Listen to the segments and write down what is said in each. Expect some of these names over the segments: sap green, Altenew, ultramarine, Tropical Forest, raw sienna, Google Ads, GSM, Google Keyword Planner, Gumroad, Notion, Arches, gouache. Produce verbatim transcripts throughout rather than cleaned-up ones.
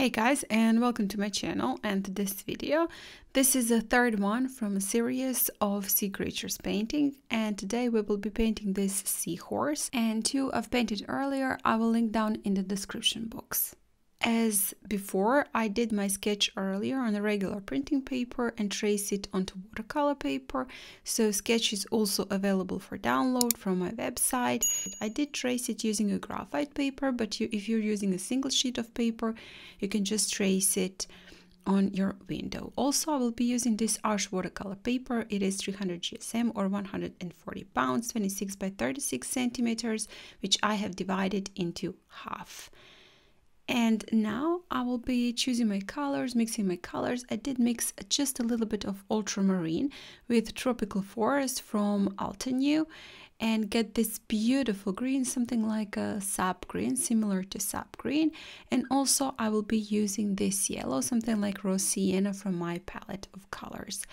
Hey guys, and welcome to my channel and this video. This is the third one from a series of sea creatures painting, and today we will be painting this seahorse, and two I've painted earlier I will link down in the description box. As before, I did my sketch earlier on a regular printing paper and traced it onto watercolor paper, so sketch is also available for download from my website. I did trace it using a graphite paper, but you, if you're using a single sheet of paper, you can just trace it on your window. Also, I will be using this Arches watercolor paper. It is three hundred G S M or one hundred forty pounds, twenty-six by thirty-six centimeters, which I have divided into half. And now I will be choosing my colors, mixing my colors. I did mix just a little bit of ultramarine with Tropical Forest from Altenew and get this beautiful green, something like a sap green, similar to sap green. And also I will be using this yellow, something like raw sienna from my palette of colors.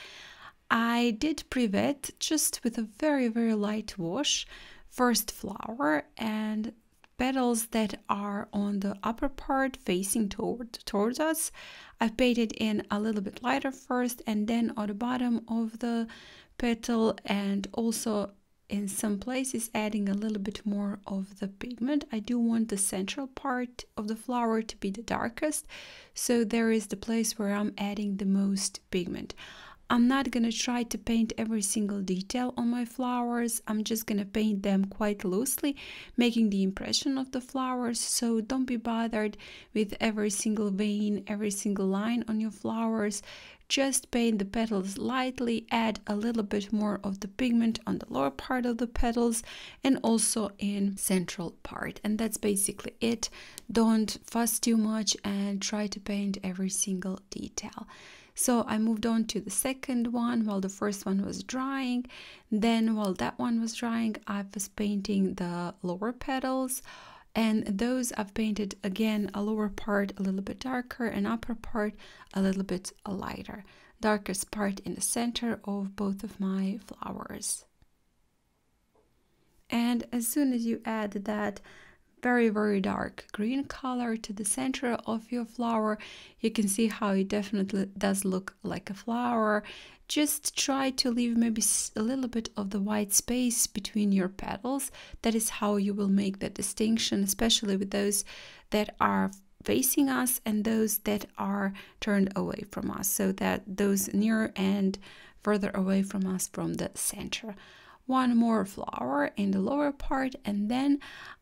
I did pre-wet just with a very, very light wash, first flower and petals that are on the upper part facing toward towards us. I've painted in a little bit lighter first and then on the bottom of the petal, and also in some places adding a little bit more of the pigment. I do want the central part of the flower to be the darkest, so there is the place where I'm adding the most pigment. I'm not gonna try to paint every single detail on my flowers. I'm just gonna paint them quite loosely, making the impression of the flowers. So don't be bothered with every single vein, every single line on your flowers. Just paint the petals lightly, add a little bit more of the pigment on the lower part of the petals and also in central part. And that's basically it. Don't fuss too much and try to paint every single detail. So I moved on to the second one while the first one was drying. Then while that one was drying, I was painting the lower petals. And those I've painted again, a lower part a little bit darker and upper part a little bit lighter. Darkest part in the center of both of my flowers. And as soon as you add that very, very dark green color to the center of your flower, you can see how it definitely does look like a flower. Just try to leave maybe a little bit of the white space between your petals. That is how you will make that distinction, especially with those that are facing us and those that are turned away from us, so that those nearer and further away from us from the center. One more flower in the lower part, and then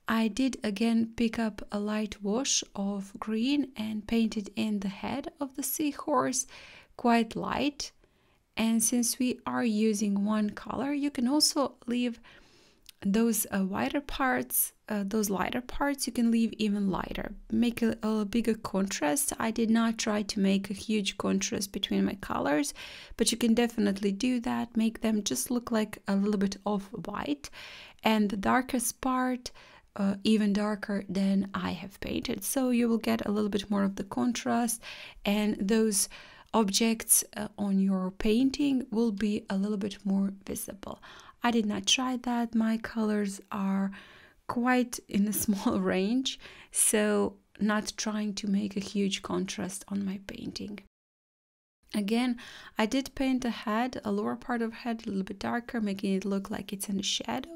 I did again pick up a light wash of green and painted in the head of the seahorse quite light. And since we are using one color, you can also leave those uh, wider parts, uh, those lighter parts, you can leave even lighter. Make a, a bigger contrast. I did not try to make a huge contrast between my colors, but you can definitely do that. Make them just look like a little bit of white. And the darkest part, Uh, even darker than I have painted, so you will get a little bit more of the contrast, and those objects uh, on your painting will be a little bit more visible. I did not try that. My colors are quite in a small range, so not trying to make a huge contrast on my painting. Again, I did paint a head, a lower part of head, a little bit darker, making it look like it's in the shadow.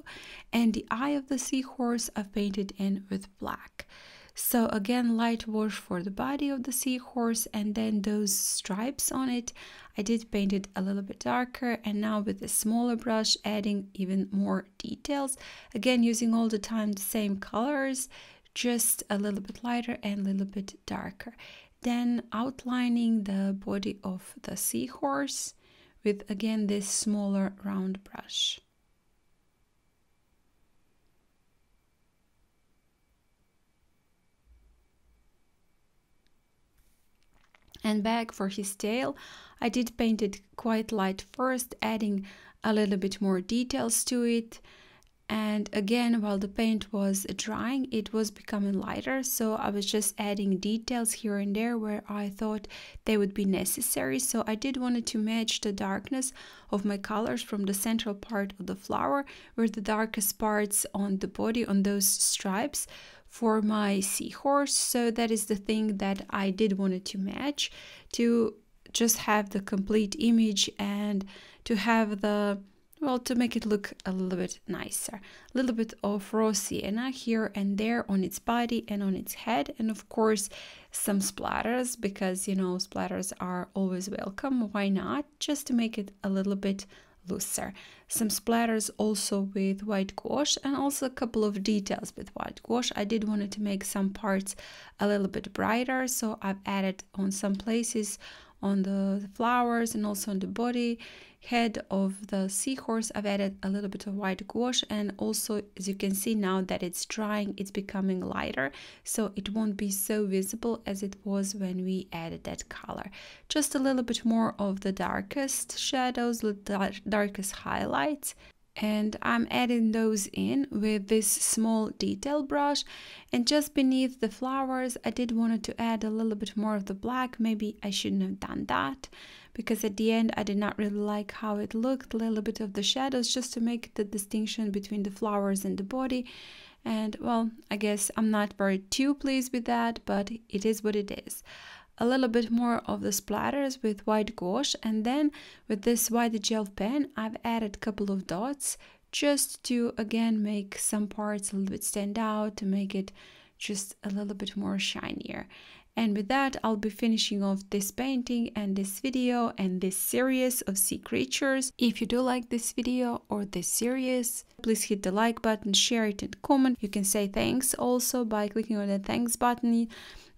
And the eye of the seahorse I've painted in with black. So again, light wash for the body of the seahorse, and then those stripes on it, I did paint it a little bit darker, and now with a smaller brush, adding even more details. Again, using all the time the same colors, just a little bit lighter and a little bit darker. Then outlining the body of the seahorse with again this smaller round brush. And back for his tail, I did paint it quite light first, adding a little bit more details to it. And again, while the paint was drying, it was becoming lighter, so I was just adding details here and there where I thought they would be necessary. So I did want to match the darkness of my colors from the central part of the flower, where the darkest parts on the body, on those stripes, for my seahorse. So that is the thing that I did want to match, to just have the complete image and to have the, well, to make it look a little bit nicer. A little bit of raw sienna here and there on its body and on its head. And of course, some splatters, because, you know, splatters are always welcome. Why not? Just to make it a little bit looser. Some splatters also with white gouache, and also a couple of details with white gouache. I did want to make some parts a little bit brighter, so I've added on some places on the flowers and also on the body, head of the seahorse, I've added a little bit of white gouache. And also, as you can see now that it's drying, it's becoming lighter, so it won't be so visible as it was when we added that color. Just a little bit more of the darkest shadows, the darkest highlights. And I'm adding those in with this small detail brush. And just beneath the flowers, I did want to add a little bit more of the black. Maybe I shouldn't have done that, because at the end I did not really like how it looked. A little bit of the shadows, just to make the distinction between the flowers and the body. And well, I guess I'm not very too pleased with that, but it is what it is. A little bit more of the splatters with white gouache, and then with this white gel pen I've added a couple of dots, just to again make some parts a little bit stand out, to make it just a little bit more shinier. And with that, I'll be finishing off this painting and this video and this series of sea creatures. If you do like this video or this series, please hit the like button, share it and comment. You can say thanks also by clicking on the thanks button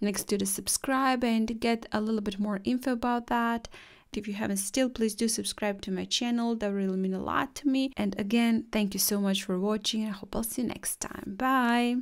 next to the subscribe and get a little bit more info about that. If you haven't still, please do subscribe to my channel. That really means a lot to me. And again, thank you so much for watching. I hope I'll see you next time. Bye!